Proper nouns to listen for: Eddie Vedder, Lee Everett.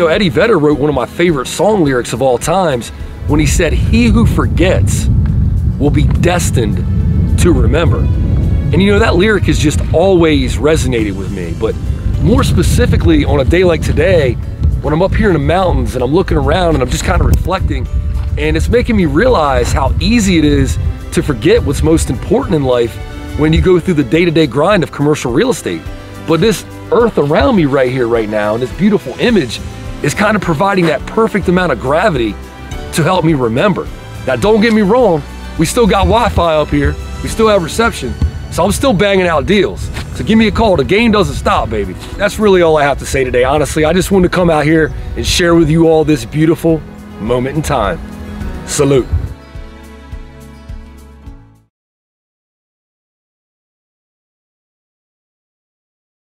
know, Eddie Vedder wrote one of my favorite song lyrics of all times when he said, "He who forgets will be destined to remember." And you know, that lyric has just always resonated with me. But more specifically, on a day like today, when I'm up here in the mountains and I'm looking around and I'm just kind of reflecting, and it's making me realize how easy it is to forget what's most important in life when you go through the day-to-day grind of commercial real estate. But this earth around me right here, right now, and this beautiful image is kind of providing that perfect amount of gravity to help me remember. Now, don't get me wrong, we still got Wi-Fi up here, we still have reception, so I'm still banging out deals. So give me a call, the game doesn't stop, baby. That's really all I have to say today, honestly. I just wanted to come out here and share with you all this beautiful moment in time. Salute.